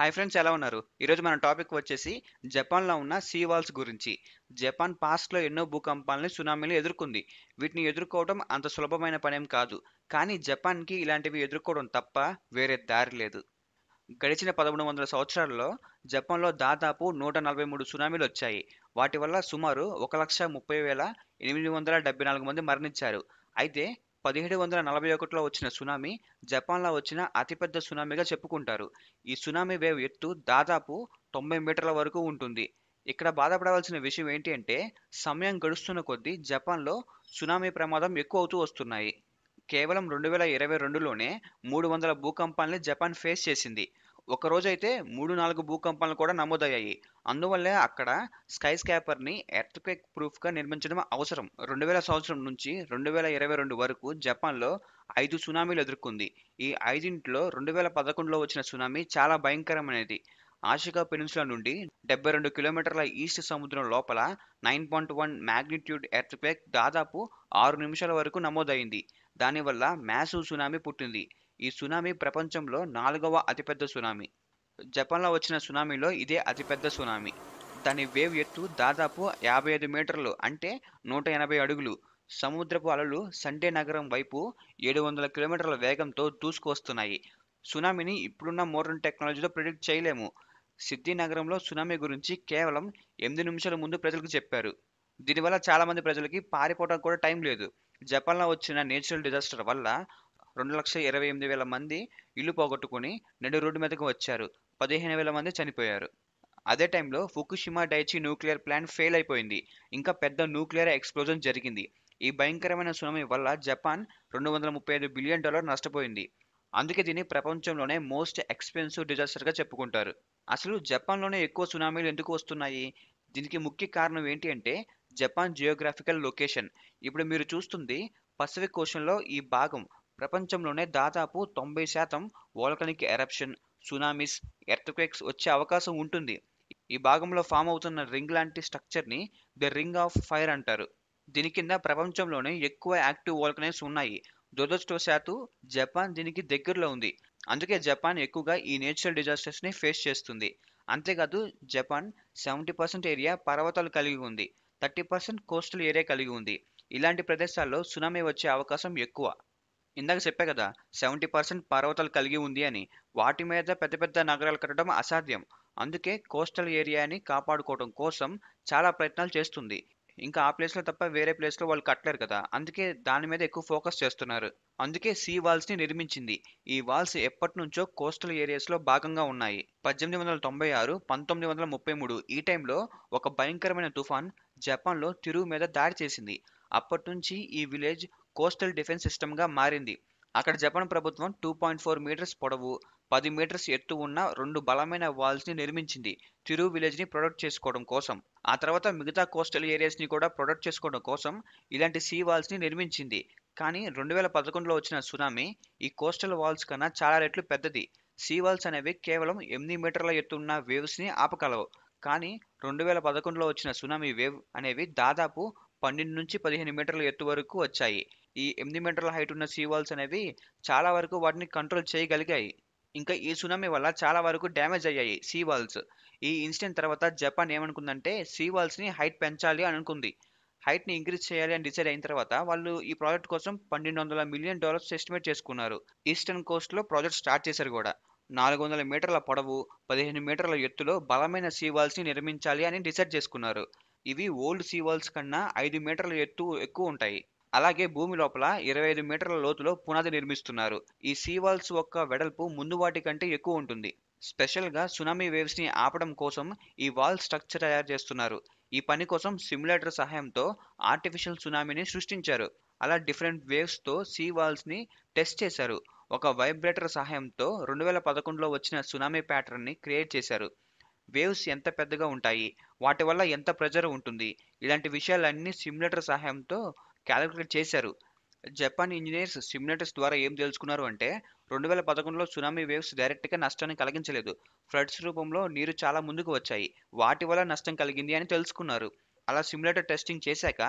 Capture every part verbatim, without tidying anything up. Hi friends, ఎలా ఉన్నారు? ఈరోజు మన టాపిక్ వచ్చేసి జపాన్లో ఉన్న సీ వాల్స్ గురించి. జపాన్ పాస్ట్లో ఎన్నో భూకంపాలని, సునామీలు ఎదుర్కొంది. వీటిని ఎదుర్కోవడం అంత సులభమైన పనేం కాదు, కానీ జపాన్కి ఇలాంటివి ఎదుర్కోవడం తప్ప వేరే దారి లేదు. గడిచిన పదమూడు వందల సంవత్సరాల్లో జపాన్లో దాదాపు నూట నలభై మూడు సునామీలు వచ్చాయి. వాటి వల్ల సుమారు ఒక లక్ష ముప్పై వేల ఎనిమిది వందల డెబ్బై నాలుగు మంది మరణించారు. అయితే పదిహేడు వందల నలభై ఒకటిలో వచ్చిన సునామీ జపాన్లో వచ్చిన అతిపెద్ద సునామీగా చెప్పుకుంటారు. ఈ సునామీ వేవ్ ఎత్తు దాదాపు తొంభై మీటర్ల వరకు ఉంటుంది. ఇక్కడ బాధపడవలసిన విషయం ఏంటి అంటే, సమయం గడుస్తున్న కొద్దీ జపాన్లో సునామీ ప్రమాదం ఎక్కువ అవుతూ వస్తున్నాయి. కేవలం రెండు వేల ఇరవై రెండులోనే మూడు వందల భూకంపాలని జపాన్ ఫేస్ చేసింది. ఒకరోజైతే మూడు నాలుగు భూకంపాలు కూడా నమోదయ్యాయి. అందువల్లే అక్కడ స్కై స్కాపర్ని ఎర్త్క్వేక్ ప్రూఫ్గా నిర్మించడం అవసరం. రెండు వేల సంవత్సరం నుంచి రెండు వేల ఇరవై రెండు వరకు జపాన్లో ఐదు సునామీలు ఎదుర్కొంది. ఈ ఐదింట్లో రెండు వేల పదకొండులో వచ్చిన సునామీ చాలా భయంకరమైనది. ఆషికా పెనిన్సులా నుండి డెబ్బై రెండు కిలోమీటర్ల ఈస్ట్ సముద్రం లోపల nine point one magnitude earthquake దాదాపు ఆరు నిమిషాల వరకు నమోదైంది. దానివల్ల మ్యాసివ్ సునామీ పుట్టింది. ఈ సునామీ ప్రపంచంలో నాలుగవ అతిపెద్ద సునామీ. జపాన్లో వచ్చిన సునామీలో ఇదే అతిపెద్ద సునామీ. దాని వేవ్ ఎత్తు దాదాపు యాభై ఐదు మీటర్లు, అంటే నూట ఎనభై అడుగులు. సముద్రపు అలలు సండే నగరం వైపు ఏడు వందల కిలోమీటర్ల వేగంతో దూసుకువస్తున్నాయి. సునామీని ఇప్పుడున్న మోడర్న్ టెక్నాలజీతో ప్రిడిక్ట్ చేయలేము. సిద్ధి నగరంలో సునామీ గురించి కేవలం ఎనిమిది నిమిషాల ముందు ప్రజలకు చెప్పారు. దీనివల్ల చాలామంది ప్రజలకి పారిపోవడానికి కూడా టైం లేదు. జపాన్లో వచ్చిన నేచురల్ డిజాస్టర్ వల్ల రెండు లక్షల ఇరవై ఎనిమిది వేల మంది ఇల్లు పోగొట్టుకుని నడి రోడ్డు మీదకు వచ్చారు. పదిహేను వేల మంది చనిపోయారు. అదే టైంలో Fukushima Daiichi nuclear plant fail అయిపోయింది. ఇంకా పెద్ద న్యూక్లియర్ ఎక్స్ప్లోజన్ జరిగింది. ఈ భయంకరమైన సునామీ వల్ల జపాన్ రెండు వందల ముప్పై ఐదు బిలియన్ డాలర్ నష్టపోయింది. అందుకే దీన్ని ప్రపంచంలోనే మోస్ట్ ఎక్స్పెన్సివ్ డిజాస్టర్గా చెప్పుకుంటారు. అసలు జపాన్లోనే ఎక్కువ సునామీలు ఎందుకు వస్తున్నాయి? దీనికి ముఖ్య కారణం ఏంటి అంటే జపాన్ జియోగ్రాఫికల్ లొకేషన్. ఇప్పుడు మీరు చూస్తుంది పసిఫిక్ ఓషన్లో ఈ భాగం ప్రపంచంలోనే దాదాపు తొంభై శాతం వోల్కనిక్ ఎరప్షన్, సునామీస్, ఎర్త్క్వేక్స్ వచ్చే అవకాశం ఉంటుంది. ఈ భాగంలో ఫామ్ అవుతున్న రింగ్ లాంటి స్ట్రక్చర్ని ది రింగ్ ఆఫ్ ఫైర్ అంటారు. దీని కింద ప్రపంచంలోనే ఎక్కువ యాక్టివ్ వోల్కనైస్ ఉన్నాయి. దురదృష్టవశాత్తు జపాన్ దీనికి దగ్గరలో ఉంది. అందుకే జపాన్ ఎక్కువగా ఈ నేచురల్ డిజాస్టర్స్ని ఫేస్ చేస్తుంది. అంతేకాదు, జపాన్ సెవెంటీ పర్సెంట్ ఏరియా పర్వతాలు కలిగి ఉంది, థర్టీ పర్సెంట్ కోస్టల్ ఏరియా కలిగి ఉంది. ఇలాంటి ప్రదేశాల్లో సునామీ వచ్చే అవకాశం ఎక్కువ. ఇందాక చెప్పే కదా, సెవెంటీ పర్సెంట్ పర్వతాలు కలిగి ఉంది అని. వాటి మీద పెద్ద పెద్ద నగరాలు కట్టడం అసాధ్యం. అందుకే కోస్టల్ ఏరియాని కాపాడుకోవడం కోసం చాలా ప్రయత్నాలు చేస్తుంది. ఇంకా ఆ ప్లేస్లో తప్ప వేరే ప్లేస్లో వాళ్ళు కట్టలేరు కదా, అందుకే దాని మీద ఎక్కువ ఫోకస్ చేస్తున్నారు. అందుకే సీ వాల్స్ని నిర్మించింది. ఈ వాల్స్ ఎప్పటి నుంచో కోస్టల్ ఏరియాస్లో భాగంగా ఉన్నాయి. పద్దెనిమిది వందల తొంభై ఆరు పంతొమ్మిది వందల ముప్పై మూడు ఈ టైంలో ఒక భయంకరమైన తుఫాన్ జపాన్లో తిరుగు మీద దాడి చేసింది. అప్పటి నుంచి ఈ విలేజ్ కోస్టల్ డిఫెన్స్ సిస్టమ్గా మారింది. అక్కడ జపాన్ ప్రభుత్వం టూ పాయింట్ ఫోర్ మీటర్స్ పొడవు, పది మీటర్స్ ఎత్తు ఉన్న రెండు బలమైన వాల్స్ని నిర్మించింది, తిరు విలేజ్ని ప్రొటెక్ట్ చేసుకోవడం కోసం. ఆ తర్వాత మిగతా కోస్టల్ ఏరియాస్ని కూడా ప్రొటెక్ట్ చేసుకోవడం కోసం ఇలాంటి సీ వాల్స్ని నిర్మించింది. కానీ రెండు వేల పదకొండులో వచ్చిన సునామీ ఈ కోస్టల్ వాల్స్ కన్నా చాలా రెట్లు పెద్దది. సీ వాల్స్ అనేవి కేవలం ఎనిమిది మీటర్ల ఎత్తు ఉన్న వేవ్స్ని ఆపగలవు. కానీ రెండు వేల పదకొండులో వచ్చిన సునామీ వేవ్ అనేవి దాదాపు పన్నెండు నుంచి పదిహేను మీటర్ల ఎత్తు వరకు వచ్చాయి. ఈ ఎనిమిది మీటర్ల హైట్ ఉన్న సీ వాల్స్ అనేవి చాలా వరకు వాటిని కంట్రోల్ చేయగలిగాయి. ఇంకా ఈ సునామీ వల్ల చాలా వరకు డ్యామేజ్ అయ్యాయి సీ వాల్స్. ఈ ఇన్సిడెంట్ తర్వాత జపాన్ ఏమనుకుందంటే సీ వాల్స్ని హైట్ పెంచాలి అని అనుకుంది. హైట్ని ఇంక్రీజ్ చేయాలి అని డిసైడ్ అయిన తర్వాత వాళ్ళు ఈ ప్రాజెక్ట్ కోసం పన్నెండు వందల మిలియన్ డాలర్స్ ఎస్టిమేట్ చేసుకున్నారు. ఈస్టర్న్ కోస్ట్లో ప్రాజెక్ట్ స్టార్ట్ చేశారు కూడా. నాలుగు వందల మీటర్ల పొడవు, పదిహేను మీటర్ల ఎత్తులో బలమైన సీ వాల్స్ని నిర్మించాలి అని డిసైడ్ చేసుకున్నారు. ఇవి ఓల్డ్ సీ వాల్స్ కన్నా ఐదు మీటర్ల ఎత్తు ఎక్కువ ఉంటాయి. అలాగే భూమి లోపల ఇరవై ఐదు మీటర్ల లోతులో పునాది నిర్మిస్తున్నారు. ఈ సీ వాల్స్ యొక్క వెడల్పు ముందు వాటి కంటే ఎక్కువ ఉంటుంది. స్పెషల్గా సునామీ వేవ్స్ని ఆపడం కోసం ఈ వాల్ స్ట్రక్చర్ తయారు చేస్తున్నారు. ఈ పని కోసం సిమ్యులేటర్ సహాయంతో ఆర్టిఫిషియల్ సునామీని సృష్టించారు. అలా డిఫరెంట్ వేవ్స్తో సీ వాల్స్ని టెస్ట్ చేశారు. ఒక వైబ్రేటర్ సహాయంతో రెండు వేల పదకొండులో వచ్చిన సునామీ ప్యాటర్న్ని క్రియేట్ చేశారు. వేవ్స్ ఎంత పెద్దగా ఉంటాయి, వాటి వల్ల ఎంత ప్రెజర్ ఉంటుంది, ఇలాంటి విషయాలన్నీ సిమ్యులేటర్ సహాయంతో క్యాలిక్యులేట్ చేశారు. జపాన్ ఇంజనీర్స్ సిమ్యులేటర్స్ ద్వారా ఏం తెలుసుకున్నారు అంటే, రెండు వేల పదకొండులో సునామీ వేవ్స్ డైరెక్ట్గా నష్టాన్ని కలిగించలేదు. ఫ్లడ్స్ రూపంలో నీరు చాలా ముందుకు వచ్చాయి, వాటి వల్ల నష్టం కలిగింది అని తెలుసుకున్నారు. అలా సిమ్యులేటర్ టెస్టింగ్ చేశాక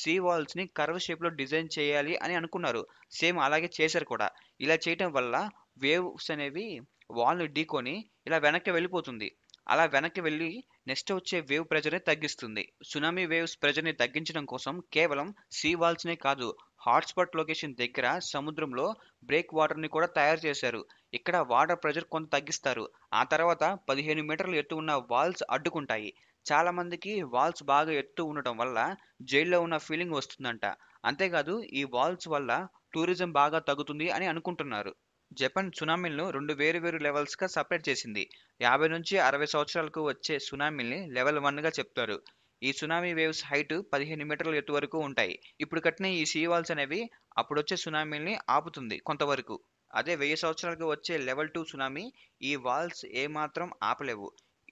సీ వాల్స్ని కర్వ్ షేప్లో డిజైన్ చేయాలి అని అనుకున్నారు. సేమ్ అలాగే చేశారు కూడా. ఇలా చేయటం వల్ల వేవ్స్ అనేవి వాల్ను ఢీకొని ఇలా వెనక్కి వెళ్ళిపోతుంది. అలా వెనక్కి వెళ్ళి నెక్స్ట్ వచ్చే వేవ్ ప్రెజర్ని తగ్గిస్తుంది. సునామీ వేవ్స్ ప్రెజర్ని తగ్గించడం కోసం కేవలం సీ వాల్స్నే కాదు, హాట్స్పాట్ లొకేషన్ దగ్గర సముద్రంలో బ్రేక్ వాటర్ని కూడా తయారు చేశారు. ఇక్కడ వాటర్ ప్రెజర్ కొంత తగ్గిస్తారు. ఆ తర్వాత పదిహేను మీటర్లు ఎత్తు ఉన్న వాల్స్ అడ్డుకుంటాయి. చాలా మందికి వాల్స్ బాగా ఎత్తు ఉండటం వల్ల జైల్లో ఉన్న ఫీలింగ్ వస్తుందంట. అంతేకాదు ఈ వాల్స్ వల్ల టూరిజం బాగా తగ్గుతుంది అని అనుకుంటున్నారు. జపాన్ సునామీలను రెండు వేరు వేరు లెవెల్స్గా సపరేట్ చేసింది. యాభై నుంచి అరవై సంవత్సరాలకు వచ్చే సునామీని లెవెల్ వన్గా చెప్తారు. ఈ సునామీ వేవ్స్ హైట్ పదిహేను మీటర్ల ఎత్తు వరకు ఉంటాయి. ఇప్పుడు కట్టిన ఈ సీ వాల్స్ అనేవి అప్పుడొచ్చే సునామీని ఆపుతుంది కొంతవరకు. అదే వెయ్యి సంవత్సరాలకు వచ్చే లెవెల్ టూ సునామీ ఈ వాల్స్ ఏమాత్రం ఆపలేవు.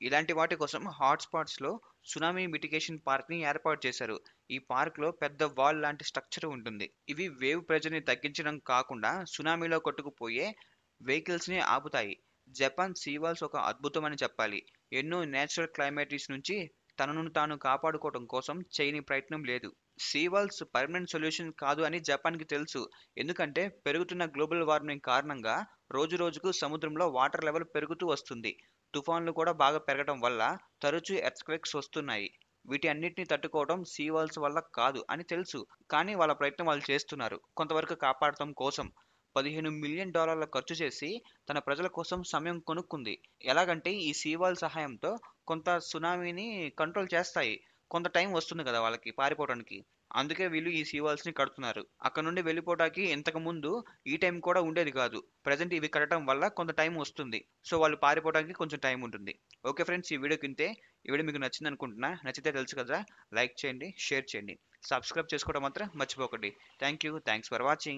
ఇలాంటి వాటి కోసం హాట్స్పాట్స్లో సునామీ మిటిగేషన్ పార్క్ని ఏర్పాటు చేశారు. ఈ పార్క్లో పెద్ద వాల్ లాంటి స్ట్రక్చర్ ఉంటుంది. ఇవి వేవ్ ప్రెజర్ని తగ్గించడం కాకుండా సునామీలో కొట్టుకుపోయే వెహికల్స్ని ఆపుతాయి. జపాన్ సీ వాల్స్ ఒక అద్భుతమని చెప్పాలి. ఎన్నో నేచురల్ క్లైమాటిక్స్ నుంచి తనను తాను కాపాడుకోవడం కోసం చేయని ప్రయత్నం లేదు. సీ వాల్స్ పర్మనెంట్ సొల్యూషన్ కాదు అని జపాన్కి తెలుసు. ఎందుకంటే పెరుగుతున్న గ్లోబల్ వార్మింగ్ కారణంగా రోజు రోజుకు సముద్రంలో వాటర్ లెవెల్ పెరుగుతూ వస్తుంది. తుఫాన్లు కూడా బాగా పెరగడం వల్ల తరచూ ఎర్త్క్వేక్స్ వస్తున్నాయి. వీటి అన్నిటిని తట్టుకోవడం సీ వాల్స్ వల్ల కాదు అని తెలుసు. కానీ వాళ్ళ ప్రయత్నం వాళ్ళు చేస్తున్నారు కొంతవరకు కాపాడటం కోసం. పదిహేను మిలియన్ డాలర్ల ఖర్చు చేసి తన ప్రజల కోసం సమయం కొనుక్కుంది. ఎలాగంటే ఈ సీ వాల్ సహాయంతో కొంత సునామీని కంట్రోల్ చేస్తాయి. కొంత టైం వస్తుంది కదా వాళ్ళకి పారిపోవడానికి. అందుకే వీళ్ళు ఈ సీ వాల్స్ని కడుతున్నారు. అక్కడ నుండి వెళ్ళిపోవడానికి ఇంతకు ముందు ఈ టైం కూడా ఉండేది కాదు. ప్రజెంట్ ఇవి కట్టడం వల్ల కొంత టైం వస్తుంది. సో వాళ్ళు పారిపోవడానికి కొంచెం టైం ఉంటుంది. ఓకే ఫ్రెండ్స్, ఈ వీడియో కింతే. ఈ వీడియో మీకు నచ్చింది అనుకుంటున్నా. నచ్చితే తెలుసు కదా, లైక్ చేయండి, షేర్ చేయండి, సబ్స్క్రైబ్ చేసుకోవడం మాత్రం మర్చిపోకండి. Thank you thanks for watching.